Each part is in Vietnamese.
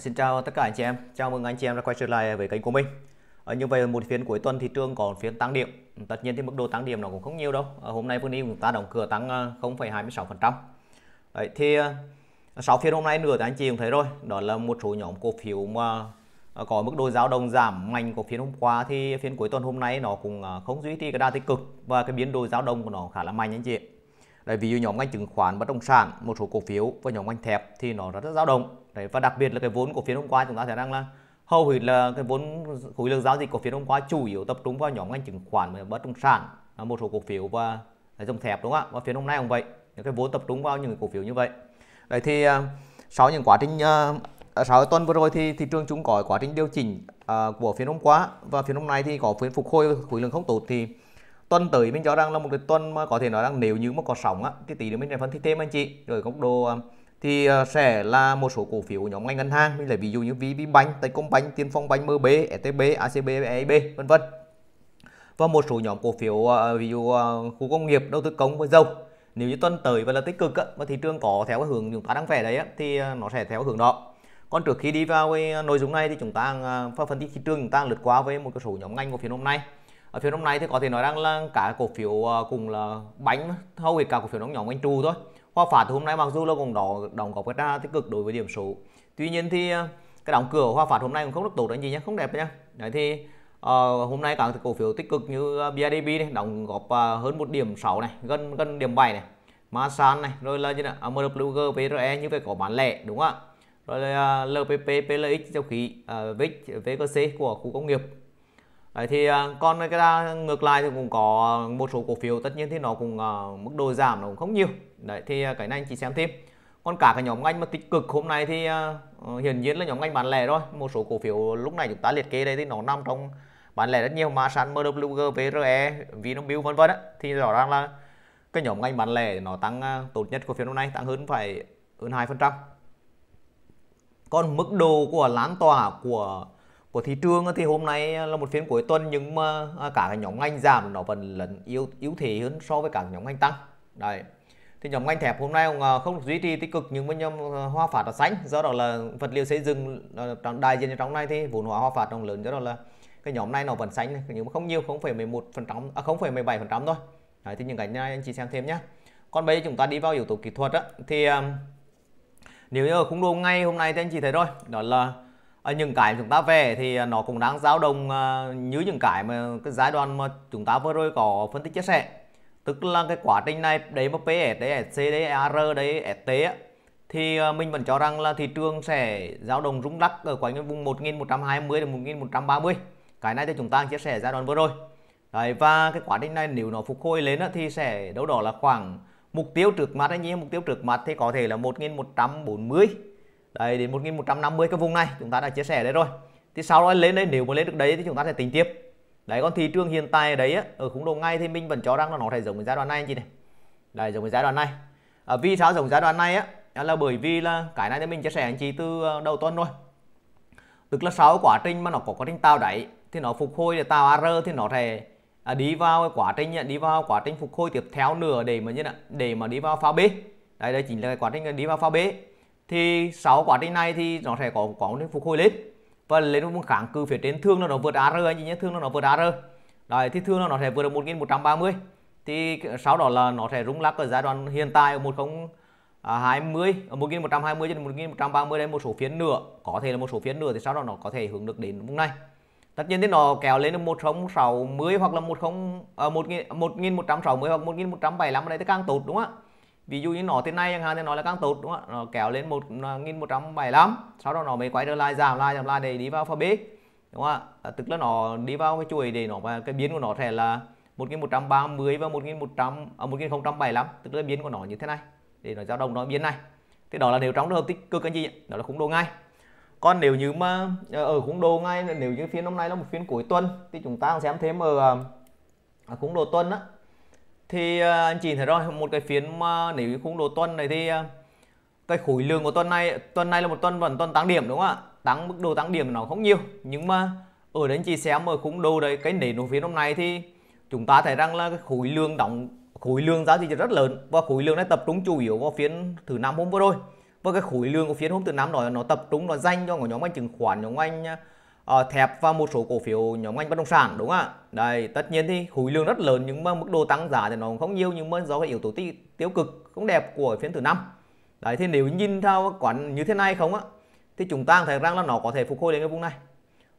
Xin chào tất cả anh chị em, chào mừng anh chị em đã quay trở lại với kênh của mình. Như vậy một phiên cuối tuần thị trường còn phiên tăng điểm, tất nhiên thì mức độ tăng điểm nó cũng không nhiều đâu. Hôm nay VN chúng ta đóng cửa tăng 0,26%. Đấy, thì sau phiên hôm nay nữa thì anh chị cũng thấy rồi, đó là một số nhóm cổ phiếu mà có mức độ dao động giảm mạnh của phiên hôm qua, thì phiên cuối tuần hôm nay nó cũng không duy trì cái đà tích cực và cái biến đổi dao động của nó khá là mạnh anh chị. Đấy, ví dụ nhóm ngành chứng khoán, bất động sản, một số cổ phiếu và nhóm ngành thép thì nó rất dao động. Đấy, và đặc biệt là cái vốn của phiên hôm qua chúng ta thấy rằng là hầu hết là cái vốn khối lượng giao dịch của phiên hôm qua chủ yếu tập trung vào nhóm ngành chứng khoán và bất động sản, một số cổ phiếu và dòng thép, đúng không ạ? Và phiên hôm nay cũng vậy, những cái vốn tập trung vào những cổ phiếu như vậy. Đấy, thì sau những quá trình sau tuần vừa rồi thì thị trường chúng có quá trình điều chỉnh của phiên hôm qua và phiên hôm nay thì có phiên phục hồi khối lượng không tốt, thì tuần tới mình cho rằng là một cái tuần mà có thể nói rằng nếu như mà có sóng á, thì tí nữa mình sẽ phân tích thêm anh chị. Rồi góc độ thì sẽ là một số cổ phiếu nhóm ngành ngân hàng, mình lấy ví dụ như VPBank, Techcombank, Tiên Phong Bank, MB, STB, ACB, AIB, vân vân. Và một số nhóm cổ phiếu ví dụ khu công nghiệp, đầu tư công và dầu. Nếu như tuần tới và là tích cực á, và thị trường có theo cái hướng chúng ta đang vẽ đấy á, thì nó sẽ theo hướng đó. Còn trước khi đi vào với nội dung này thì chúng ta phân tích thị trường, chúng ta lượt qua với một số nhóm ngành của phiên hôm nay. Ở phiên hôm nay thì có thể nói rằng là cả cổ phiếu cùng là bánh, hầu hết cả cổ phiếu nó nhóm ngành trù thôi. Hòa Phát hôm nay mặc dù là cũng đóng góp rất là tích cực đối với điểm số, tuy nhiên thì cái đóng cửa Hòa Phát hôm nay cũng không được tốt anh chị nhé, không đẹp nhé. Đấy, thì hôm nay các cổ phiếu tích cực như BIDB này đóng góp hơn 1.6 này, gần điểm 7 này, Masan này, rồi là như là MWG, VRE như vậy có bán lẻ, đúng không ạ? Rồi là LPP, PLX, dầu khí, VGC của khu công nghiệp. Đấy, thì còn cái ngược lại thì cũng có một số cổ phiếu tất nhiên thì nó cũng mức độ giảm nó cũng không nhiều. Đấy, thì cái này anh chị xem thêm. Còn cả cái nhóm ngành mà tích cực hôm nay thì hiển nhiên là nhóm ngành bán lẻ rồi. Một số cổ phiếu lúc này chúng ta liệt kê đây thì nó nằm trong bán lẻ rất nhiều, Masan, MWG, VRE, Vietcombank vân vân á, thì rõ ràng là cái nhóm ngành bán lẻ nó tăng tốt nhất của phiên hôm nay, tăng hơn 2%. Còn mức độ của lan tỏa của thị trường thì hôm nay là một phiên cuối tuần, nhưng mà cả cái nhóm ngành giảm nó vẫn lẫn yếu thế hơn so với cả nhóm ngành tăng. Đấy, thì nhóm ngành thép hôm nay cũng không duy trì tích cực, nhưng mà nhóm Hòa Phát là sánh, do đó là vật liệu xây dựng đại diện trong này thì vốn hóa Hòa Phát rộng lớn, do đó là cái nhóm này nó vẫn sánh nhưng mà không nhiều, 0,11% 0,17% thôi. Đấy, thì những cái này anh chị xem thêm nhé. Còn bây giờ chúng ta đi vào yếu tố kỹ thuật á, thì nếu như ở khung đồ ngay hôm nay thì anh chị thấy rồi, đó là những cái chúng ta về thì nó cũng đang dao động như những cái mà cái giai đoạn mà chúng ta vừa rồi có phân tích chia sẻ, tức là cái quá trình này đấy mà PS đấy, SC đấy, AR đấy, ST ấy, thì mình vẫn cho rằng là thị trường sẽ dao động rung lắc ở quanh vùng 1120 đến 1130. Cái này thì chúng ta chia sẻ giai đoạn vừa rồi. Đấy, và cái quá trình này nếu nó phục hồi lên thì sẽ đâu đó là khoảng mục tiêu trước mặt anh em, mục tiêu trước mặt thì có thể là 1140 đấy đến 1150, cái vùng này chúng ta đã chia sẻ đấy rồi. Thì sau đó lên đây, nếu mà lên được đấy thì chúng ta sẽ tính tiếp. Đấy, còn thị trường hiện tại đấy ở khung đồ ngay thì mình vẫn cho rằng là nó sẽ giống với giai đoạn này anh chị này. Đấy, giống với giai đoạn này. Vì sao giống giai đoạn này á, là bởi vì là cái này thì mình chia sẻ anh chị từ đầu tuần rồi. Tức là sau quá trình mà nó có quá trình tạo đáy thì nó phục hồi để tạo AR, thì nó sẽ đi vào quá trình phục hồi tiếp theo nữa để mà đi vào pha B. Đấy, đây chính là quá trình đi vào pha B. Thì sau quá trình này thì nó sẽ có quá trình phục hồi lên và lên vùng kháng cự phía trên, thương nó vượt AR anh chị nhé, thương nó vượt AR. Đấy, thì thương nó sẽ vượt được 1130. Thì sau đó là nó sẽ rung lắc ở giai đoạn hiện tại ở 1020, 1120 đến 1130 đây, một số phiên nữa, có thể là một số phiên nữa thì sau đó nó có thể hướng được đến vùng này. Tất nhiên thì nó kéo lên đến 1060 hoặc là 1160 hoặc 1175 này thì càng tốt, đúng không ạ? Ví dụ như nó thế này chẳng hạn thì nó là càng tốt, đúng không ạ? Nó kéo lên 1175, sau đó nó mới quay trở lại giảm lại để đi vào pha B, đúng không ạ? Tức là nó đi vào cái chuỗi để nó, cái biến của nó sẽ là 1130 và 1075, tức là biến của nó như thế này để nó dao động nó biến này. Thì đó là nếu trong trường hợp tích cực anh chị, đó là khung đồ ngay. Còn nếu như mà ở khung đồ ngay, nếu như phiên hôm nay là một phiên cuối tuần thì chúng ta xem thêm ở khung đồ tuần á, thì anh chị thấy rồi, một cái phiên mà nếu như khung đồ tuần này thì cái khối lượng của tuần này là một tuần vẫn tuần tăng điểm, đúng không ạ? Tăng mức độ tăng điểm nó không nhiều, nhưng mà ở đấy anh chị xem ở khung đồ đấy, cái nền của phiên hôm nay thì chúng ta thấy rằng là cái khối lượng giao dịch rất lớn và khối lượng này tập trung chủ yếu vào phiên thứ năm hôm vừa rồi. Và cái khối lượng của phiên hôm thứ Năm đó nó tập trung, nó dành cho nhóm ngành chứng khoán, nhóm ngành thép và một số cổ phiếu nhóm ngành bất động sản, đúng không ạ? Đây, tất nhiên thì khối lượng rất lớn nhưng mà mức độ tăng giá thì nó cũng không nhiều, nhưng mà do cái yếu tố tiêu cực không đẹp của phiên thứ Năm. Đấy, thì nếu nhìn theo quản như thế này không á, thì chúng ta thấy rằng là nó có thể phục hồi lên cái vùng này.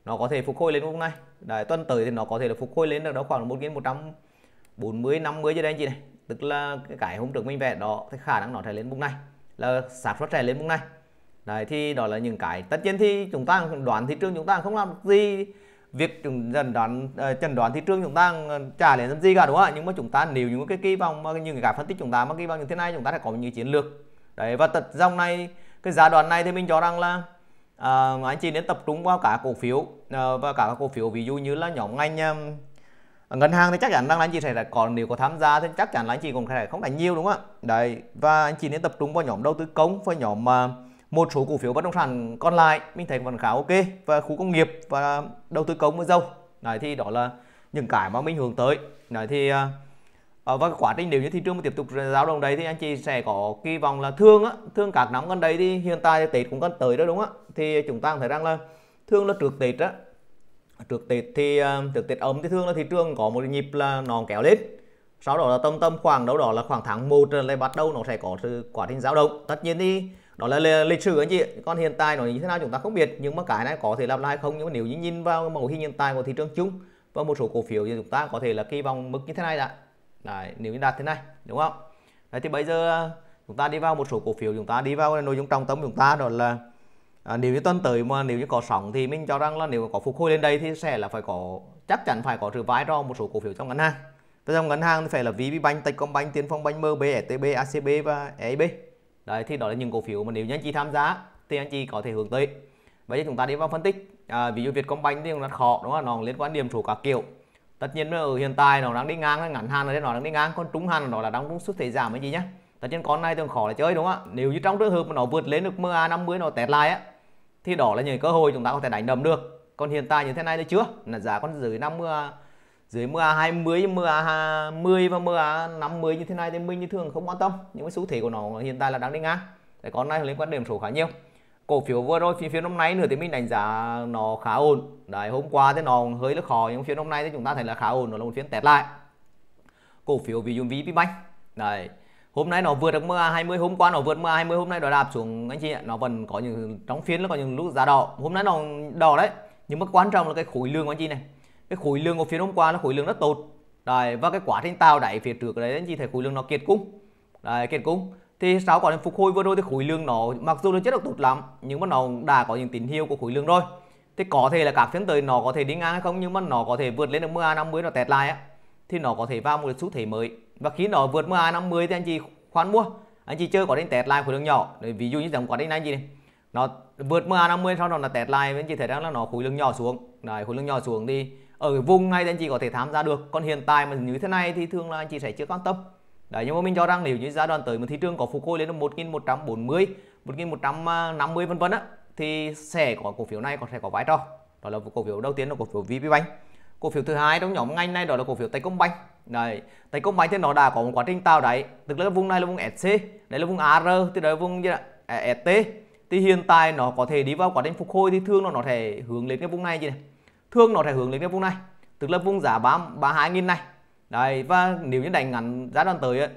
Nó có thể phục hồi lên vùng này. Đấy, tuần tới thì nó có thể là phục hồi lên được đó khoảng 1140 50 cho đây anh chị này. Tức là cái hôm trước mình vẽ đó thì khả năng nó sẽ lên vùng này, là xác suất sẽ lên vùng này. Đấy, thì đó là những cái tất nhiên thì chúng ta đoán thị trường chúng ta không làm được gì, việc chẩn đoán thị trường chúng ta trả lên làm gì cả, đúng không? Nhưng mà chúng ta nếu những cái kỳ vọng mà những cái phân tích chúng ta mà kỳ vọng như thế này, chúng ta sẽ có những chiến lược. Đấy, và tật dòng này, cái giá đoạn này thì mình cho rằng là anh chị nên tập trung vào cả cổ phiếu và cả cổ phiếu ví dụ như là nhóm ngành ngân hàng thì chắc chắn rằng là anh chị sẽ còn, nếu có tham gia thì chắc chắn là anh chị cũng sẽ không đánh nhiều, đúng không ạ? Đấy, và anh chị nên tập trung vào nhóm đầu tư công và nhóm một số cổ phiếu bất động sản còn lại mình thấy vẫn khá ok, và khu công nghiệp và đầu tư công với dầu. Đấy, thì đó là những cái mà mình hướng tới. Đấy, thì và quá trình nếu như thị trường tiếp tục dao động đấy thì anh chị sẽ có kỳ vọng là thường các năm gần đây thì hiện tại Tết cũng gần tới đó, đúng không ạ? Thì chúng ta thấy rằng là thường là trước Tết á, trước Tết ấm thì thường là thị trường có một nhịp là nó kéo lên, sau đó là tầm khoảng đâu đó là khoảng tháng 1 là bắt đầu nó sẽ có sự quá trình dao động. Tất nhiên thì đó là lịch sử anh chị, còn hiện tại nó như thế nào chúng ta không biết, nhưng mà cái này có thể làm lại hay không. Nhưng mà nếu như nhìn vào mẫu hình hiện tại của thị trường chung và một số cổ phiếu thì chúng ta có thể là kỳ vọng mức như thế này đã. Đấy, nếu như đạt thế này, đúng không? Đấy, thì bây giờ chúng ta đi vào một số cổ phiếu, chúng ta đi vào nội dung trọng tâm chúng ta, đó là nếu như tuần tới mà nếu như có sóng thì mình cho rằng là nếu có phục hồi lên đây thì sẽ là phải có, chắc chắn phải có sự vai trò một số cổ phiếu trong ngân hàng. Và trong ngân hàng thì phải là VPBank, Techcombank, Tiên Phong Bank, MB, STB, ACB và AIB. Đấy, thì đó là những cổ phiếu mà nếu như anh chị tham gia thì anh chị có thể hướng tới. Bây giờ chúng ta đi vào phân tích. Ví dụ Vietcombank thì cũng rất khó, đúng không? Nó liên quan điểm số các kiểu. Tất nhiên ở hiện tại nó đang đi ngang, ngắn hạn nó đang đi ngang, còn trung hạn nó là đang trung xuất thế giảm cái gì nhá. Tất nhiên con này thường khó để chơi, đúng không ạ? Nếu như trong trường hợp mà nó vượt lên được MA50 nó test lại á, thì đó là những cơ hội chúng ta có thể đánh đầm được. Còn hiện tại như thế này là chưa, là giá con dưới 50, dưới MA20, MA10 và MA50 như thế này thì mình như thường không quan tâm. Nhưng cái xu thế của nó hiện tại là đang đi ngang. Cái con này liên quan điểm số khá nhiều. Cổ phiếu vừa rồi phiên hôm nay nữa thì mình đánh giá nó khá ổn. Đấy, hôm qua thì nó hơi là khó, nhưng phiên hôm nay thì chúng ta thấy là khá ổn, nó là một phiên test lại. Cổ phiếu ví dụ VPBank. Đấy, hôm nay nó vượt được MA20, hôm qua nó vượt MA20, hôm nay nó đạp xuống anh chị ạ. Nó vẫn có những trong phiên nó có những lúc giá đỏ. Hôm nay nó đỏ đấy. Nhưng mà quan trọng là cái khối lượng của anh chị này. Cái khối lượng của phiên hôm qua là khối lượng rất tốt. Đấy, và cái quá trình tạo đáy phía trước đấy anh chị thấy khối lượng nó kiệt cung. Đấy, kiệt cung. Thì sau có những phục hồi vừa rồi thì khối lượng nó mặc dù nó chưa được tốt lắm, nhưng mà nó đã có những tín hiệu của khối lượng rồi. Thì có thể là các phiên tới nó có thể đi ngang hay không, nhưng mà nó có thể vượt lên được MA50 nó test lại á, thì nó có thể vào một xu thế mới. Và khi nó vượt MA50 thì anh chị khoan mua, anh chị chơi quá trình test lại khối lượng nhỏ. Đấy, ví dụ như trong quá trình này anh chị này, nó vượt MA50 sau đó nó test lại, anh chị thấy rằng là nó khối lượng nhỏ xuống. Đấy, khối lượng nhỏ xuống thì ở cái vùng này thì anh chị có thể tham gia được. Còn hiện tại mà như thế này thì thường là anh chị sẽ chưa quan tâm. Đấy, nhưng mà mình cho rằng nếu như giai đoạn tới mà thị trường có phục hồi lên đến 1140, 1150 vân vân á, thì sẽ có cổ phiếu này còn sẽ có vai trò. Đó là cổ phiếu đầu tiên là cổ phiếu VPBank. Cổ phiếu thứ hai trong nhóm ngành này đó là cổ phiếu Techcombank. Đấy, Techcombank thì nó đã có một quá trình tạo đáy, tức là vùng này là vùng SC, đây là vùng AR, thì đó là vùng ST. Thì hiện tại nó có thể đi vào quá trình phục hồi thì thường nó thể hướng lên cái vùng này chứ này. Thường nó thể hướng lên cái vùng này, tức là vùng giá 32.000 này. Đấy, và nếu như đánh ngắn giai đoạn tới ấy,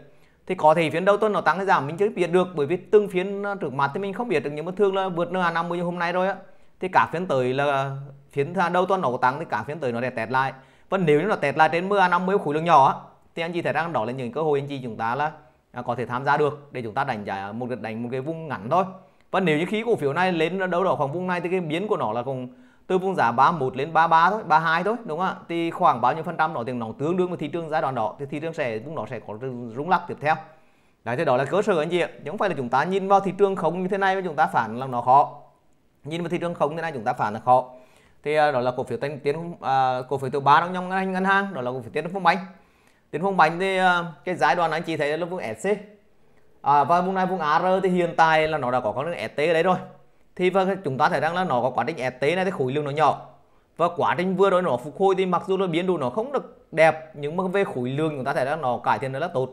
thì có thể phiên đầu tuần nó tăng hay giảm mình chưa biết được, bởi vì từng phiên trước mặt thì mình không biết được. Nhưng mà thường là vượt NA50 như hôm nay rồi á, thì cả phiên tới là phiên đầu tuần nó có tăng thì cả phiên tới nó sẽ test lại. Và nếu như nó test lại trên MA50 khối lượng nhỏ á, thì anh chị thấy rằng đó là những cơ hội anh chị chúng ta là có thể tham gia được để chúng ta đánh giá một đợt, đánh một cái vùng ngắn thôi. Và nếu như khi cổ phiếu này lên đâu đó khoảng vùng này thì cái biến của nó là cùng từ vùng giá 31 lên 33 thôi, 32 thôi, đúng không ạ? Thì khoảng bao nhiêu phần trăm đó thì nó tương đương với thị trường giai đoạn đó, thì thị trường sẽ vùng nó sẽ có rung lắc tiếp theo. Đấy, thế đó là cơ sở anh chị ạ. Chứ không phải là chúng ta nhìn vào thị trường không như thế này mà chúng ta phán là nó khó. Nhìn vào thị trường không như thế này chúng ta phán là khó. Thì đó là cổ phiếu cổ phiếu thứ 3 trong nhóm ngân hàng, đó là cổ phiếu Tiên Phong Bank. Tiên Phong Bank thì cái giai đoạn anh chị thấy là vùng SC. Và vùng này vùng AR thì hiện tại là nó đã có con ST ở đấy rồi. Thì và chúng ta thấy rằng là nó có quá trình ST này thì khối lượng nó nhỏ. Và quá trình vừa rồi nó phục hồi thì mặc dù nó biến đổi nó không được đẹp, nhưng mà về khối lượng chúng ta thấy rằng nó cải thiện rất là tốt.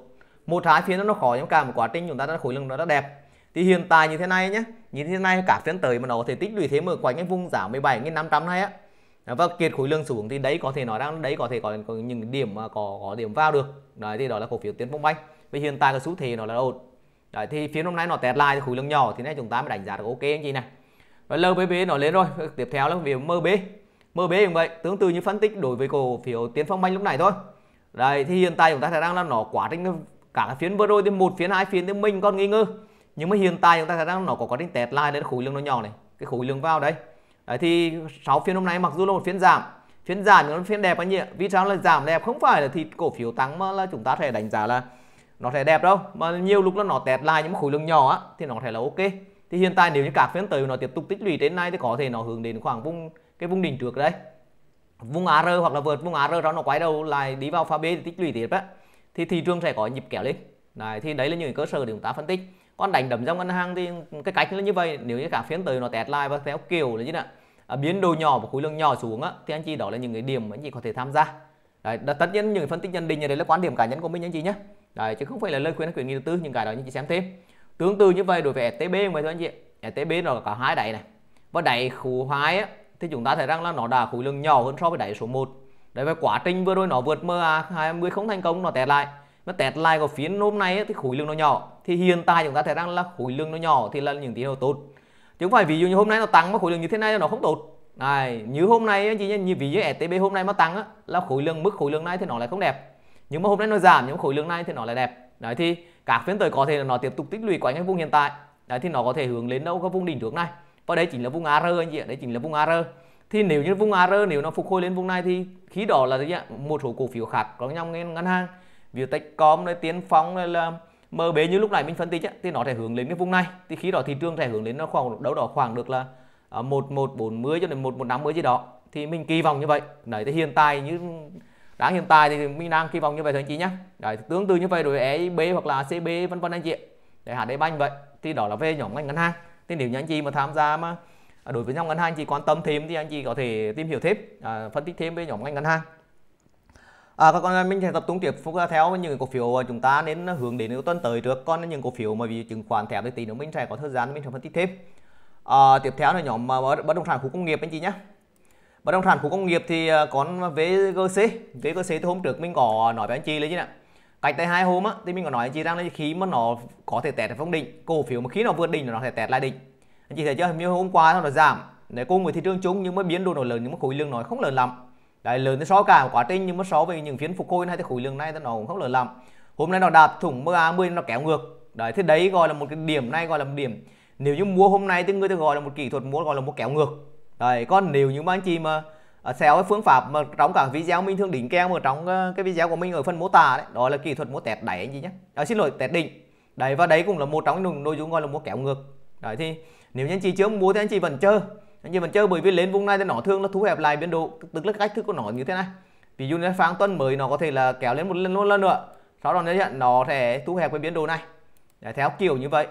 Một hai phiên nó khó, nhưng cả một quá trình chúng ta thấy khối lượng nó rất đẹp. Thì hiện tại như thế này nhé, như thế này các phiên tới mà nó có thể tích lũy thêm ở quanh cái vùng giá 17.500 này á, và kiệt khối lượng xuống thì đấy có thể nói rằng đấy có thể có những điểm mà có điểm vào được. Đấy thì đó là cổ phiếu Tiên Phong Bank. Vì hiện tại cái xu thế nó là ổn. Đấy thì phiên hôm nay nó tẹt lại khối lượng nhỏ thì này chúng ta mới đánh giá được ok anh chị này. Rồi LPP nó lên rồi. Tiếp theo là về MB. MB cũng vậy, tương tự như phân tích đối với cổ phiếu Tiên Phong Bank lúc này thôi. Đấy thì hiện tại chúng ta thấy rằng là nó quá trình cả phiên vừa rồi thì một phiên hai phiên thì mình còn nghi ngờ. Nhưng mà hiện tại chúng ta thấy rằng nó có quá trình tẹt lại đấy, khối lượng nó nhỏ này, cái khối lượng vào đấy. Đấy thì 6 phiên hôm nay mặc dù là một phiên giảm, nhưng nó phiên đẹp anh nhỉ. Vì sao là giảm đẹp? Không phải là thì cổ phiếu tăng mà là chúng ta thể đánh giá là nó sẽ đẹp đâu, mà nhiều lúc là nó tẹt lại nhưng mà khối lượng nhỏ á, thì nó thể là ok. Thì hiện tại nếu như các phiên tới nó tiếp tục tích lũy đến nay thì có thể nó hướng đến khoảng vùng cái vùng đỉnh trước đấy, vùng AR hoặc là vượt vùng AR đó, nó quay đầu lại đi vào pha B thì tích lũy tiếp á, thì thị trường sẽ có nhịp kéo lên. Đấy thì đấy là những cơ sở để chúng ta phân tích. Còn đánh đấm trong ngân hàng thì cái cách là như vậy, nếu như cả phiên tới nó test lại và theo kiểu là như thế nào biến đồ nhỏ và khối lượng nhỏ xuống á, thì anh chị đó là những cái điểm mà anh chị có thể tham gia. Đấy, tất nhiên những phân tích nhận định như đấy là quan điểm cá nhân của mình anh chị nhé. Đấy, chứ không phải là lời khuyên hay khuyến nghị đầu tư, những cái đó anh chị xem thêm. Tương tự như vậy đối với STB vậy thôi anh chị. STB nó có hai đáy này, và đáy khối 2 á thì chúng ta thấy rằng là nó đã khối lượng nhỏ hơn so với đáy số 1. Đấy, và quá trình vừa rồi nó vượt MA20 không thành công, nó test lại. Nó test lại của phiên hôm nay ấy, thì khối lượng nó nhỏ. Thì hiện tại chúng ta thấy rằng là khối lượng nó nhỏ thì là những tín hiệu tốt, chứ không phải ví dụ như hôm nay nó tăng mà khối lượng như thế này nó không tốt. Này, như hôm nay anh chị nhé, như ví dụ STB hôm nay mà tăng á, là khối lượng mức khối lượng này thì nó lại không đẹp. Nhưng mà hôm nay nó giảm nhưng khối lượng này thì nó lại đẹp. Đấy thì các phiên tới có thể là nó tiếp tục tích lũy quanh cái vùng hiện tại. Đấy thì nó có thể hướng lên đâu các vùng đỉnh trước này. Và đây chính là vùng AR anh chị ạ, đấy chính là vùng AR. Thì nếu như vùng AR nếu nó phục hồi lên vùng này thì khi đó là một số cổ phiếu khác có nhau ngân hàng Việt Techcom, Tiên Phong là MB như lúc này mình phân tích ấy, thì nó sẽ hướng lên cái vùng này. Thì khi đó thị trường sẽ hướng lên nó khoảng đâu đó khoảng được là 1140 cho đến 1150 gì đó. Thì mình kỳ vọng như vậy. Đấy thì hiện tại như đáng hiện tại thì mình đang kỳ vọng như vậy thôi anh chị nhé. Đấy, tương tự như vậy đối với AIB hoặc là ACB vân vân anh chị. Để HDC Bank vậy. Thì đó là về nhóm ngành ngân hàng. Thì nếu như anh chị mà tham gia mà đối với nhóm ngân hàng anh chị quan tâm thêm thì anh chị có thể tìm hiểu thêm, phân tích thêm về nhóm ngành ngân hàng. Các con mình sẽ tập trung tiếp theo những cổ phiếu chúng ta nên hướng đến tuần tới trước. Còn những cổ phiếu mà vì chứng khoán thẻ thì tí nữa mình sẽ có thời gian mình sẽ phân tích thêm. Tiếp theo là nhóm bất động sản khu công nghiệp anh chị nhé. Bất động sản khu công nghiệp thì con VGC thì hôm trước mình có nói với anh chị đấy chứ nè. Cách đây 2 hôm á thì mình có nói anh chị rằng là khi mà nó có thể tẹt ở phong đỉnh, cổ phiếu mà khi nó vượt đỉnh nó sẽ tẹt lại đỉnh. Anh chị thấy chưa? Như hôm qua nó giảm, để cùng với thị trường chung nhưng mới biến đồ nó lớn nhưng mà khối lượng nó không lớn lắm. Đấy, lớn thì so cả một quá trình nhưng mà so với những phiên phục hồi này thì khối lượng này nó cũng không lớn lắm. Hôm nay nó đạt thủng MA10 nó kéo ngược. Đấy thì đấy gọi là một cái điểm, này gọi là một điểm. Nếu như mua hôm nay thì người ta gọi là một kỹ thuật mua, gọi là một kéo ngược. Đấy, còn nếu như mà anh chị mà theo cái phương pháp mà trong cả video mình thường đỉnh kèo mà trong cái video của mình ở phần mô tả đấy, đó là kỹ thuật mua tẹt đáy anh chị nhé. Xin lỗi, tẹt đỉnh. Đấy, và đấy cũng là một trong những nội dung gọi là mua kéo ngược. Đấy thì nếu như anh chị chưa mua thì anh chị vẫn chơi. Bởi vì lên vùng này thì nó thường là thu hẹp lại biên độ, tức là cách thức của nó như thế này. Ví dụ như phán tuần mới nó có thể là kéo lên một lần nữa. Sau đó nó sẽ thu hẹp cái biên độ này. Đấy, theo kiểu như vậy.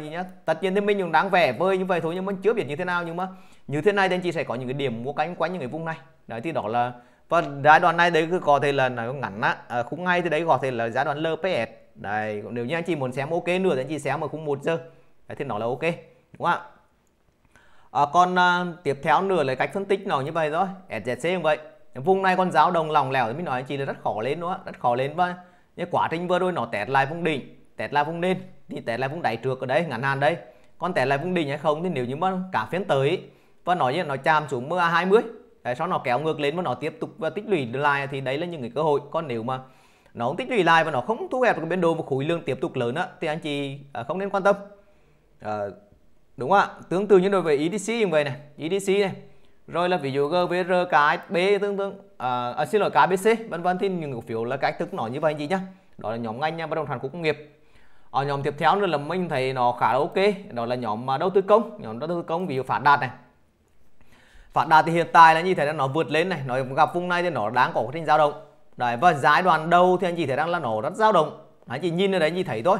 Như nhá. Tất nhiên thì mình cũng đang vẽ vơi như vậy thôi nhưng mình chưa biết như thế nào, nhưng mà như thế này thì anh chị sẽ có những cái điểm mua cánh quanh những cái vùng này. Đấy thì đó là và giai đoạn này đấy có thể là nó ngắn á, khung ngay thì đấy có thể là giai đoạn LPS. Đấy, nếu như anh chị muốn xem ok nữa thì anh chị xem ở khung 1 giờ. Đấy thì nó là ok. Đúng không ạ? Tiếp theo nữa là cách phân tích nó như vậy thôi. SZC như vậy. Vùng này con dao đồng lòng lẻo thì mình nói anh chị là rất khó lên nữa, rất khó lên, và quá trình vừa rồi nó tẹt lại vùng đỉnh, tẹt lại vùng nền, thì tẹt lại vùng đáy trước ở đấy, ngắn hạn đây. Còn tẹt lại vùng đỉnh hay không thì nếu như mà cả phiên tới và nó chạm xuống MA20, tại sao nó kéo ngược lên và nó tiếp tục và tích lũy lại thì đấy là những cái cơ hội. Còn nếu mà nó không tích lũy lại và nó không thu hẹp được biên độ và khối lượng tiếp tục lớn á thì anh chị không nên quan tâm. Đúng không ạ? Tương tự như đối với ADC như vậy này, ADC này. Rồi là ví dụ VR, KSB KBC vân vân, thì những cổ phiếu là cách thức nó như vậy anh chị nhá. Đó là nhóm ngành bất động sản khu công nghiệp. Ở nhóm tiếp theo nữa là mình thấy nó khá là ok, đó là nhóm đầu tư công, ví dụ Phát Đạt này. Phát Đạt thì hiện tại là như thế là nó vượt lên này, nó gặp vùng này thì nó đang có quá trình dao động. Đấy, và giai đoạn đầu thì anh chị thấy rằng là nó rất dao động. Anh chị nhìn ở đấy anh chị thấy thôi.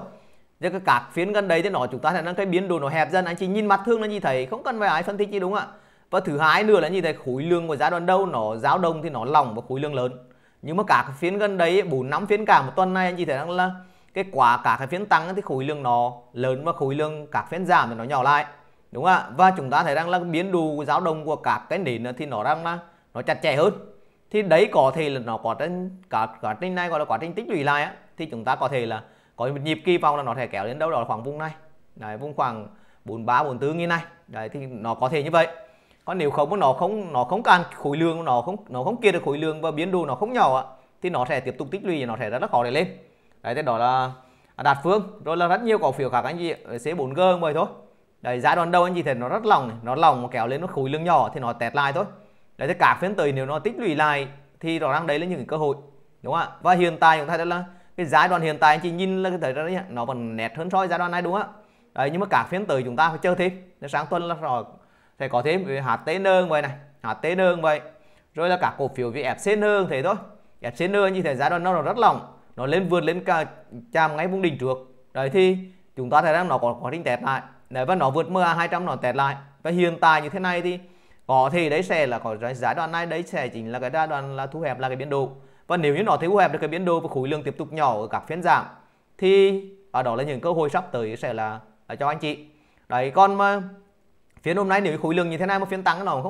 Chứ các phiên gần đây thì nó chúng ta thấy rằng cái biến đồ nó hẹp dần, anh chị nhìn mặt thương là như thấy, không cần phải ai phân tích gì đúng không ạ. Và thứ hai nữa là như thế, khối lượng của giai đoạn đầu nó dao động thì nó lỏng và khối lượng lớn. Nhưng mà các phiên gần đây 4-5 phiên cả một tuần này anh chị thấy rằng là kết quả cả cái phiên tăng thì khối lượng nó lớn và khối lượng các phiên giảm thì nó nhỏ lại, đúng không ạ? Và chúng ta thấy rằng là biến đủ dao động của các cái nền thì nó đang là nó chặt chẽ hơn. Thì đấy có thể là nó có trên cả quá trình này gọi là quá trình tích lũy lại á, thì chúng ta có thể là có một nhịp kỳ vọng là nó thể kéo đến đâu đó khoảng vùng này. Đấy, vùng khoảng 43 44 như này. Đấy thì nó có thể như vậy. Còn nếu không nó không càng khối lượng nó không kia được khối lượng và biến đồ nó không nhỏ ạ, thì nó sẽ tiếp tục tích lũy, nó sẽ rất là khó để lên. Đấy, thế đó là Đạt Phương, rồi là rất nhiều cổ phiếu khác anh chị C4G vậy thôi. Đấy, giai đoạn đầu anh chị thấy nó rất lỏng, nó lỏng mà kéo lên nó khối lượng nhỏ thì nó tẹt lại thôi. Đấy, thế cả phiên tới nếu nó tích lũy lại thì rõ ràng đấy là những cơ hội, đúng không ạ? Và hiện tại chúng ta thấy là cái giai đoạn hiện tại anh chị nhìn là cái thấy đó nó vẫn nét hơn so với giai đoạn này, đúng không ạ? Đấy, nhưng mà cả phiên tới chúng ta phải chờ thêm, sáng tuần là rồi sẽ có thêm HTN vậy này, HTN vậy, rồi là cả cổ phiếu về FCN thế thôi. FCN như thế giai đoạn nó rất lỏng, nó lên vượt lên cả chạm ngay vùng đỉnh trước. Đấy thì chúng ta thấy rằng nó có quá trình tẹt lại. Đấy, và nó vượt MA200 nó tẹt lại. Và hiện tại như thế này thì có thể đấy sẽ là có giai đoạn này, đấy sẽ chính là cái giai đoạn là thu hẹp là cái biên độ. Và nếu như nó thu hẹp được cái biên độ và khối lượng tiếp tục nhỏ ở các phiên giảm thì ở đó là những cơ hội sắp tới sẽ là cho anh chị. Đấy, còn mà phiên hôm nay nếu khối lượng như thế này mà phiên tăng nó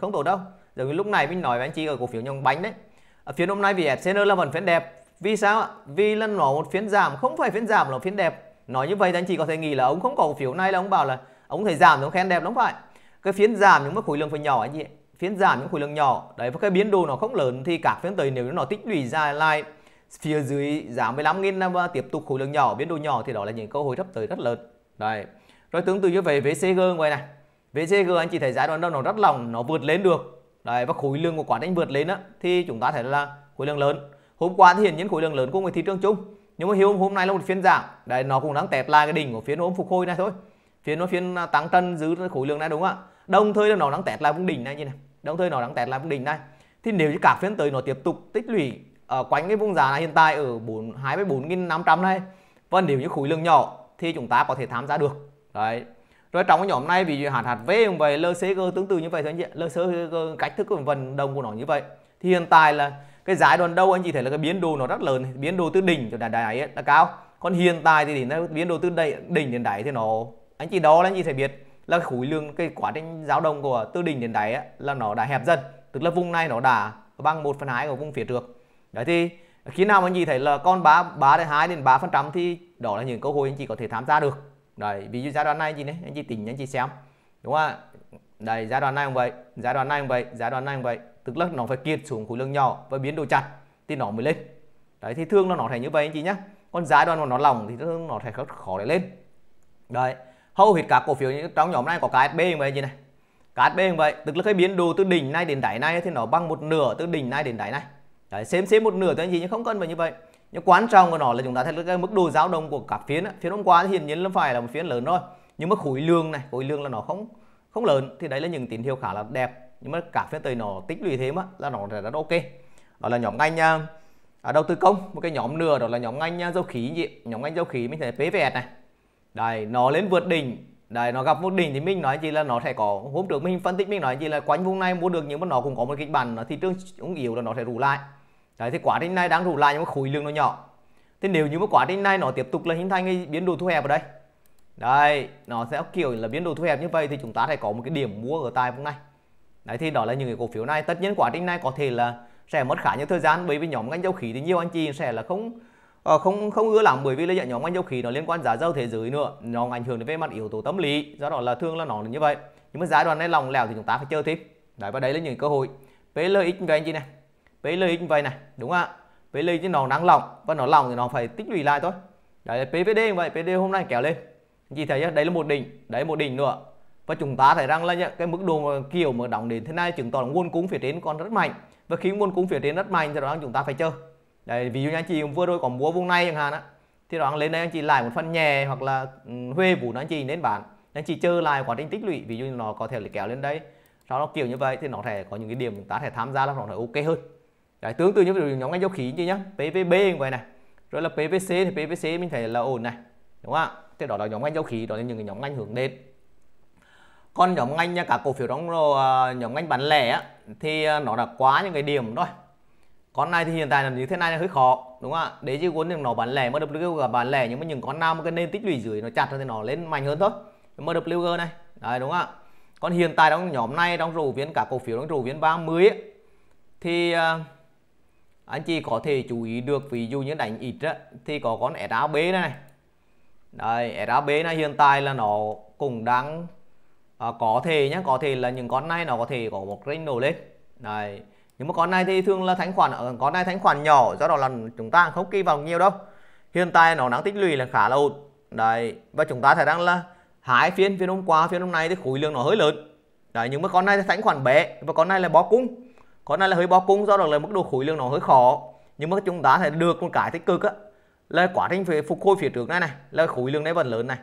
không tốt đâu. Giống như lúc này mình nói với anh chị ở cổ phiếu nhóm bánh đấy. Phiên hôm nay vì SCN là vẫn phiên đẹp. Vì sao ạ? Vì là nó một phiên giảm, không phải phiên giảm là phiên đẹp. Nói như vậy thì anh chị có thể nghĩ là ông không có cổ phiếu này là ông bảo là ông thấy giảm thì ông khen đẹp lắm phải. Cái phiên giảm nhưng mà khối lượng phải nhỏ anh chị. Phiên giảm những khối lượng nhỏ. Đấy, và cái biến đồ nó không lớn thì các phiên tới nếu nó tích lũy dài lại phía dưới giảm 15.000 và tiếp tục khối lượng nhỏ, biến đồ nhỏ thì đó là những cơ hội sắp tới rất lớn. Đấy. Rồi tương tự như vậy VCG ngoài này. VCG anh chị thấy giai đoạn đầu nó rất lỏng, nó vượt lên được. Đấy, và khối lượng của quá trình vượt lên á thì chúng ta thấy là khối lượng lớn. Hôm qua thì hiển nhiên khối lượng lớn của người thị trường chung, nhưng mà hôm nay là một phiên giảm. Đấy, nó cũng đang tẹt lại cái đỉnh của phiên hôm phục hồi này thôi. Phiên tăng trần giữ khối lượng này, đúng không ạ? Đồng thời nó đang tẹt lại vùng đỉnh này như này. Đồng thời nó đang tẹt lại vùng đỉnh này. Thì nếu như cả phiên tới nó tiếp tục tích lũy ở quanh cái vùng giá này hiện tại ở 24.500 này. Và nếu như khối lượng nhỏ thì chúng ta có thể tham gia được. Đấy. Rồi trong cái nhóm này vì HHV cũng vậy, LCG tương tự như vậy thôi anh chị. LCG cách thức của vận động của nó như vậy. Thì hiện tại là cái giai đoạn đầu anh chị thấy là cái biến đồ nó rất lớn, biến đồ từ đỉnh cho đến đáy ấy là cao. Còn hiện tại thì biến đồ từ đỉnh đến đáy thì nó anh chị đó là anh chị sẽ biết là khối lượng cái quá trình dao động của từ đỉnh đến đáy ấy, là nó đã hẹp dần, tức là vùng này nó đã bằng 1/2 của vùng phía trước. Đấy thì khi nào anh chị thấy là con 3 đến 2 đến 3% thì đó là những cơ hội anh chị có thể tham gia được. Đấy, ví dụ giai đoạn này anh chị này, anh chị tính anh chị xem, đúng không ạ? Đấy, giai đoạn này cũng vậy, giai đoạn này cũng vậy, giai đoạn này cũng vậy, tức là nó phải kiệt xuống khối lượng nhỏ và biến đồ chặt thì nó mới lên. Đấy thì thường nó thành như vậy anh chị nhé. Còn giai đoạn mà nó lỏng thì thường nó sẽ rất khó để lên. Đấy, hầu hết các cổ phiếu trong nhóm này có KSB như vậy anh chị này. KSB như vậy, tức là cái biến đồ từ đỉnh này đến đáy này thì nó bằng 1/2 từ đỉnh này đến đáy này. Đấy, xem 1/2 thôi anh chị nhé, không cần phải như vậy. Nhưng quan trọng của nó là chúng ta thấy cái mức độ dao động của các phiên á. Phiên hôm qua thì hiển nhiên là phải là một phiên lớn rồi. Nhưng mà khối lượng là nó không lớn thì đấy là những tín hiệu khá là đẹp. Nhưng mà cả phiên tới nó tích lũy thêm á là nó rất ok. Đó là nhóm ngành đầu tư công, một cái nhóm nữa đó là nhóm ngành dầu khí gì? Nhóm ngành dầu khí mình thấy PVS này. Đấy, nó lên vượt đỉnh. Đấy, nó gặp một đỉnh thì mình nói chỉ là nó sẽ có, hôm trước mình phân tích mình nói chỉ là quanh vùng này mua được, nhưng mà nó cũng có một kịch bản thị trường cũng yếu là nó sẽ rủ lại. Đấy thì quá trình này đang rủ lại nhưng mà khối lượng nó nhỏ. Thế nếu như mà quá trình này nó tiếp tục là hình thành cái biến đồ thu hẹp ở đây. Đây, nó sẽ kiểu là biến đồ thu hẹp như vậy thì chúng ta sẽ có một cái điểm mua ở tại vùng này. Đấy thì đó là những cái cổ phiếu này. Tất nhiên quá trình này có thể là sẽ mất khá nhiều thời gian, bởi vì nhóm ngành dầu khí thì nhiều anh chị sẽ là không ưa lắm, bởi vì là nhóm ngành dầu khí nó liên quan giá dầu thế giới nữa, nó ảnh hưởng đến về mặt yếu tố tâm lý, do đó là thường là nó như vậy. Nhưng mà giai đoạn này lòng lẻo thì chúng ta phải chơi thêm. Đấy, và đấy là những cơ hội. PLX về anh chị này. PLX như vậy này, đúng không ạ? PLX thì nó đang lỏng và nó lỏng thì nó phải tích lũy lại thôi. Đấy là PVD như vậy, PVD hôm nay kéo lên. Anh chị thấy nhá, đấy là một đỉnh, đấy một đỉnh nữa. Và chúng ta thấy rằng là cái mức độ kiểu mà đóng đến thế này chứng tỏ là nguồn cung phía trên còn rất mạnh. Và khi nguồn cung phía trên rất mạnh thì đó là chúng ta phải chơi. Đấy, ví dụ như anh chị vừa rồi có mua vùng này chẳng hạn á, thì đó lên đây anh chị lại một phần nhẹ hoặc là huê vốn anh chị nên bán. Anh chị chơi lại quá trình tích lũy, ví dụ nó có thể là kéo lên đây. Sau đó kiểu như vậy thì nó sẽ có những cái điểm chúng ta thể tham gia là nó sẽ ok hơn. Đấy, tương tự như nhóm ngành dầu khí như nhá, PVB như vậy này, rồi là PVC thì PVC mình thấy là ổn này, đúng không ạ? Thế đó là nhóm ngành dầu khí, đó là những cái nhóm ngành hướng đến. Còn nhóm ngành cả cổ phiếu trong nhóm ngành bán lẻ á, thì nó đã quá những cái điểm rồi. Con này thì hiện tại là như thế này là hơi khó, đúng không ạ? Đấy chứ vốn nó bán lẻ, MWG là bán lẻ, nhưng mà những con nào mà cái nền tích lũy dưới nó chặt hơn thì nó lên mạnh hơn thôi. MWG này, đấy đúng không ạ? Còn hiện tại trong nhóm này, trong rổ viên cả cổ phiếu, trong rổ viên 30 ấy, thì anh chị có thể chú ý được, ví dụ như đánh ít á, thì có con RAB này. Đấy, RAB này hiện tại là nó cũng đang có thể nhé, có thể là những con này nó có thể có một range nổ lên. Đấy. Nhưng mà con này thì thường là thanh khoản, con này thanh khoản nhỏ, do đó là chúng ta không kỳ vào nhiều đâu. Hiện tại nó đang tích lũy là khá là ổn. Đấy, và chúng ta thấy đang là hai phiên, phiên hôm qua, phiên hôm nay thì khối lượng nó hơi lớn. Đấy, nhưng mà con này thì thanh khoản bé và con này là bó cung. Con này là hơi bó cung, do đó là mức độ khối lượng nó hơi khó. Nhưng mà chúng ta thấy được một cái tích cực á, là quá trình về phục hồi phía trước này này, là khối lượng này vẫn lớn này.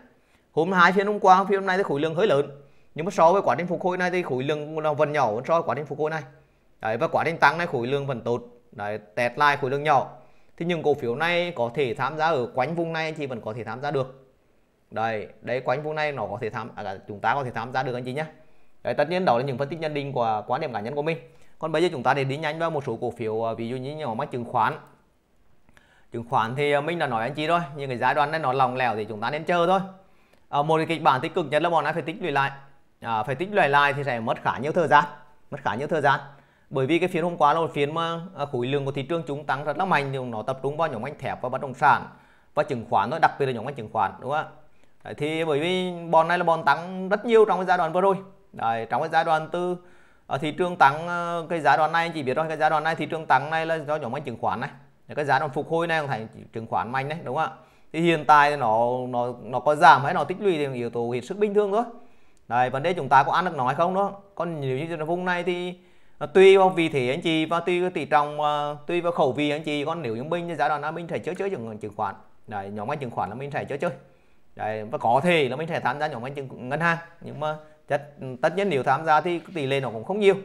Hôm hai phiên hôm qua, phiên hôm nay thì khối lượng hơi lớn. Nhưng mà so với quá trình phục hồi này thì khối lượng nó vẫn nhỏ hơn so với quá trình phục hồi này. Đấy, và quá trình tăng này khối lượng vẫn tốt. Đấy, test lại khối lượng nhỏ. Thì những cổ phiếu này có thể tham gia ở quanh vùng này, anh chị vẫn có thể tham gia được. Đấy, đấy quanh vùng này nó có thể chúng ta có thể tham gia được anh chị nhé. Đấy, tất nhiên đó là những phân tích nhận định của quan điểm cá nhân của mình. Còn bây giờ chúng ta để đi nhanh vào một số cổ phiếu, ví dụ như nhóm chứng khoán. Chứng khoán thì mình đã nói anh chị rồi, nhưng cái giai đoạn này nó lòng lẻo thì chúng ta nên chờ thôi. Một cái kịch bản tích cực nhất là bọn này phải tích lũy lại. Phải tích lũy lại thì sẽ mất khá nhiều thời gian. Bởi vì cái phiên hôm qua là một phiên mà khối lượng của thị trường chúng tăng rất là mạnh, nhưng nó tập trung vào nhóm ngành thép và bất động sản và chứng khoán thôi, đặc biệt là nhóm ngành chứng khoán, đúng không ạ? Thì bởi vì bọn này là bọn tăng rất nhiều trong cái giai đoạn vừa rồi. Đấy, trong cái giai đoạn từ thị trường tăng, cái giai đoạn này anh chị biết rồi, cái giai đoạn này thị trường tăng này là do nhóm ngành chứng khoán này. Cái giai đoạn phục hồi này cũng thành chứng khoán mạnh đấy, đúng không ạ? Thì hiện tại nó có giảm hay nó tích lũy thì yếu tố hết sức bình thường thôi. Đấy, vấn đề chúng ta có ăn được nó hay không đó. Còn nhiều như vùng này thì tùy vào vị thế anh chị và tùy tỷ trọng, tùy vào khẩu vị anh chị. Còn nếu như mình thì giai đoạn này mình phải chơi chứng khoán. Đấy, nhóm ngành chứng khoán là mình phải chơi. Đấy, và có thể là mình phải tham gia nhóm ngành ngân hàng, nhưng mà tất nhiên nếu tham gia thì tỷ lệ nó cũng không nhiều.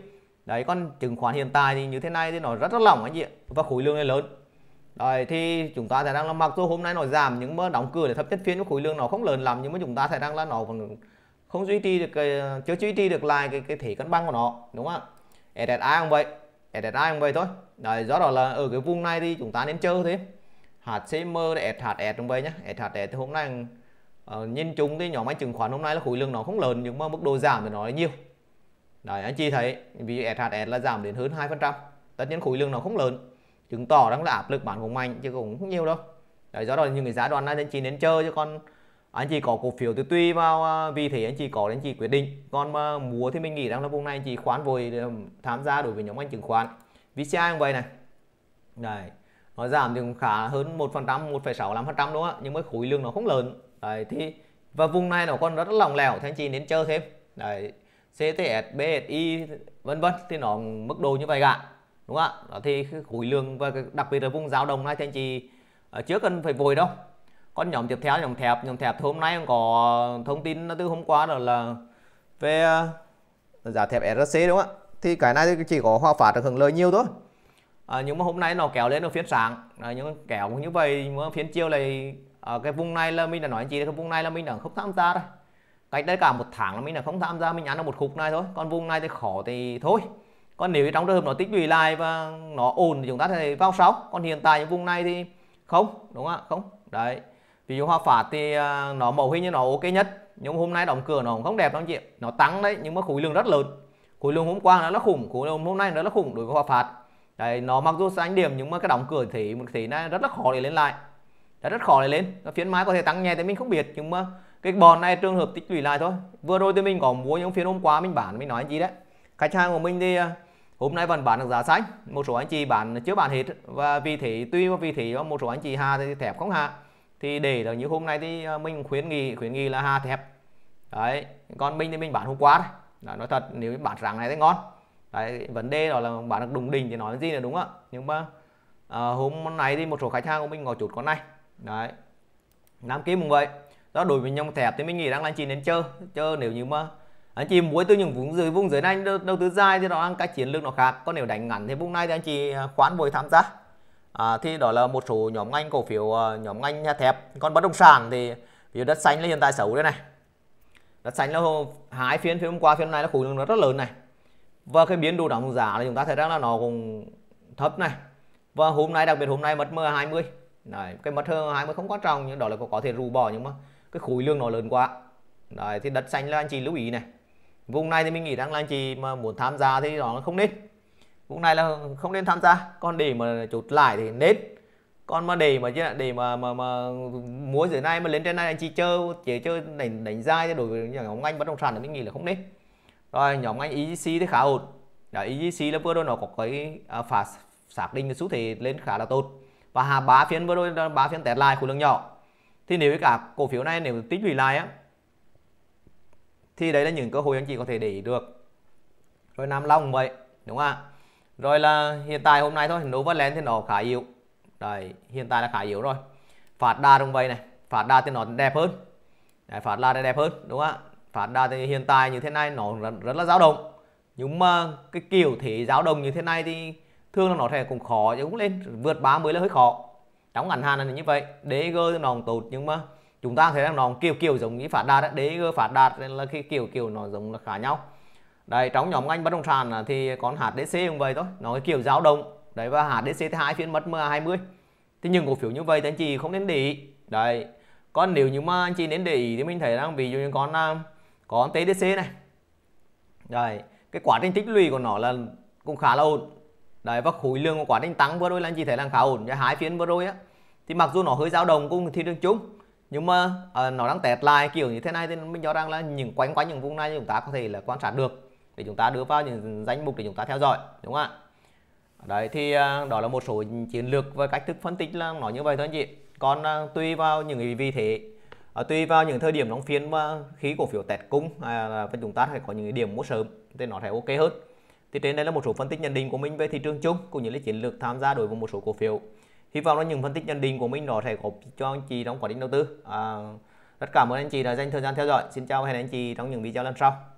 Đấy, còn chứng khoán hiện tại thì như thế này thì nó rất lỏng anh chị, và khối lượng này lớn. Rồi thì chúng ta thấy rằng là mặc dù hôm nay nó giảm nhưng mà đóng cửa để thấp nhất phiên, khối lượng nó không lớn lắm, nhưng mà chúng ta thấy rằng là nó còn không duy trì được lại cái thể cân bằng của nó, đúng không ạ? SSI cũng vậy, SSI cũng vậy thôi. Đấy, do đó là ở cái vùng này thì chúng ta nên chơi thế. HCM, SHS cũng vậy nhá. SHS thì hôm nay nhìn chung thì nhóm ngành chứng khoán hôm nay là khối lượng nó không lớn nhưng mà mức độ giảm thì nó là nhiều. Đấy, anh chị thấy vì SHS là giảm đến hơn 2%. Tất nhiên khối lượng nó không lớn, chứng tỏ rằng là áp lực bán cũng mạnh chứ cũng không nhiều đâu. Đấy, do đó những cái giá đoạn này anh chị nên chơi, chứ còn anh chị có cổ phiếu thì tùy vào vì thế anh chị có anh chị quyết định. Còn mà mua thì mình nghĩ rằng là vùng này anh chị khoán vội tham gia đối với nhóm ngành chứng khoán. VCI cũng vậy này. Đấy, nó giảm thì cũng khá hơn 1%, 1,65%, đúng không ạ? Nhưng mà khối lượng nó không lớn. Đấy, thì và vùng này nó còn rất là lỏng lẻo thì anh chị nên chơi thêm. Đấy, CTS, BSI vân vân thì nó mức độ như vậy cả, đúng không ạ? Thì khối lượng và đặc biệt là vùng dao động này thì anh chị chưa cần phải vội đâu. Còn nhóm tiếp theo, nhóm thép hôm nay có thông tin từ hôm qua đó là về giá thép RAC, đúng không ạ? Thì cái này thì chỉ có Hòa Phát được hưởng lời nhiều thôi. Nhưng mà hôm nay nó kéo lên ở phiên sáng, nhưng kéo như vậy nhưng mà phiên chiều này cái vùng này là mình đã nói anh chị, cái vùng này là mình đã không tham gia rồi. Cách đây cả một tháng là mình đã không tham gia, mình ăn ở một khúc này thôi. Còn vùng này thì khó thì thôi. Còn nếu trong trường hợp nó tích lũy lại và nó ổn thì chúng ta sẽ vào sau. Còn hiện tại những vùng này thì không, đúng không ạ? Không. Đấy. Ví dụ Hòa Phát thì nó màu hình như nó ok nhất, nhưng hôm nay đóng cửa nó cũng không đẹp đâu anh chị. Nó tăng đấy nhưng mà khối lượng rất lớn. Khối lượng hôm qua nó là khủng, khối lượng hôm nay nó là khủng đối với Hòa Phát. Đấy, nó mặc dù sánh điểm nhưng mà cái đóng cửa thì một thế này rất là khó để lên lại. Đấy, rất khó để lên. Phiên mai có thể tăng nhẹ thì mình không biết, nhưng mà cái bọn này trường hợp tích lũy lại thôi. Vừa rồi thì mình có mua những phiên hôm qua mình bán, mình nói anh chị đấy. Khách hàng của mình thì hôm nay vẫn bán được giá xanh, một số anh chị bán chưa bán hết, và vì thế tuy mà vì thế một số anh chị hà thì thép không hà, thì để là như hôm nay thì mình khuyến nghị là hà thép. Đấy, còn mình thì mình bán hôm qua đấy. Đấy, nói thật nếu bán rạng này thì ngon. Đấy, vấn đề đó là bán được đùng đỉnh thì nói gì là đúng ạ. Nhưng mà hôm nay thì một số khách hàng của mình ngồi chụt con này. Đấy, Nam Kim cũng vậy. Đó, đối với nhóm thép thì mình nghĩ rằng là anh chị nên chơi nếu như mà anh chị muốn từ những vùng dưới này đầu tư dài thì nó đang cái chiến lược nó khác. Còn nếu đánh ngắn thì vùng này thì anh chị khoán vội tham gia. Thì đó là một số nhóm ngành cổ phiếu, nhóm ngành thép. Còn bất động sản thì ví dụ Đất Xanh là hiện tại xấu đây này. Đất Xanh là hai phiên hôm qua phiên này là khối lượng nó rất lớn này. Và cái biến đồ đóng giá là chúng ta thấy rằng là nó cũng thấp này. Và hôm nay, đặc biệt hôm nay mất MA20. Đấy, cái mất MA20 không quá trọng nhưng đó là có thể rù bỏ, nhưng mà cái khối lượng nó lớn quá. Đấy, thì đất xanh là anh chị lưu ý này. Vùng này thì mình nghĩ rằng là anh chị mà muốn tham gia thì nó không nên. Vùng này là không nên tham gia. Còn để mà chốt lại thì nên. Còn mà để mà múa dưới này mà lên trên này anh chị chơi đánh dai đối với nhóm anh bất động sản thì mình nghĩ là không nên. Rồi nhóm anh EGC thì khá ổn. EGC là vừa rồi nó có cái xác định xu thế lên khá là tốt. Và hạ 3 phiên vừa rồi 3 phiên test lại khối lượng nhỏ. Thì nếu cả cổ phiếu này nếu tích lũy lại á thì đấy là những cơ hội anh chị có thể để ý được. Rồi Nam Long vậy, đúng không ạ? Rồi là hiện tại hôm nay thôi, Novaland thì nó khá yếu. Đấy, hiện tại là khá yếu rồi. Phát Đà trong vậy này, Phát Đà thì nó đẹp hơn. Đấy, Phát Đà thì đẹp hơn, đúng không ạ? Phát Đà thì hiện tại như thế này nó rất là dao động. Nhưng mà cái kiểu thế dao động như thế này thì thường là nó sẽ cũng khó, chứ cũng lên vượt 30 là hơi khó. Trong ngắn hạn là như vậy. DG thì nó tốt nhưng mà chúng ta thấy rằng nó kiểu giống như Phát Đạt đấy, DG Phát Đạt là cái kiểu nó giống là khá nhau. Đây, trong nhóm anh bất động sản thì còn HDC cũng vậy thôi, nó cái kiểu dao động. Đấy, và HDC thì 2 phiên mất MA20. Thì những cổ phiếu như vậy thì anh chị không nên để ý. Đấy. Còn nếu như mà anh chị nên để ý thì mình thấy rằng ví dụ như con TDC này. Đấy, cái quá trình tích lũy của nó là cũng khá là ổn. Đấy, và khối lượng của quá trình tăng vừa rồi là anh chị thấy là khá ổn. 2 phiên vừa rồi á thì mặc dù nó hơi dao động cùng thị trường chung, nhưng mà nó đang test lại kiểu như thế này thì mình cho rằng là những quanh những vùng này chúng ta có thể là quan sát được để chúng ta đưa vào những danh mục để chúng ta theo dõi, đúng không ạ? Đấy thì đó là một số chiến lược và cách thức phân tích là nó như vậy thôi anh chị. Còn tùy vào những vị thế, tùy vào những thời điểm đóng phiên và khi cổ phiếu test cung và chúng ta phải có những điểm mua sớm thì nó sẽ ok hơn. Thì trên đây là một số phân tích nhận định của mình về thị trường chung cũng như là chiến lược tham gia đối với một số cổ phiếu. Hy vọng là những phân tích nhận định của mình nó sẽ có cho anh chị trong quá trình đầu tư. Rất cảm ơn anh chị đã dành thời gian theo dõi. Xin chào và hẹn anh chị trong những video lần sau.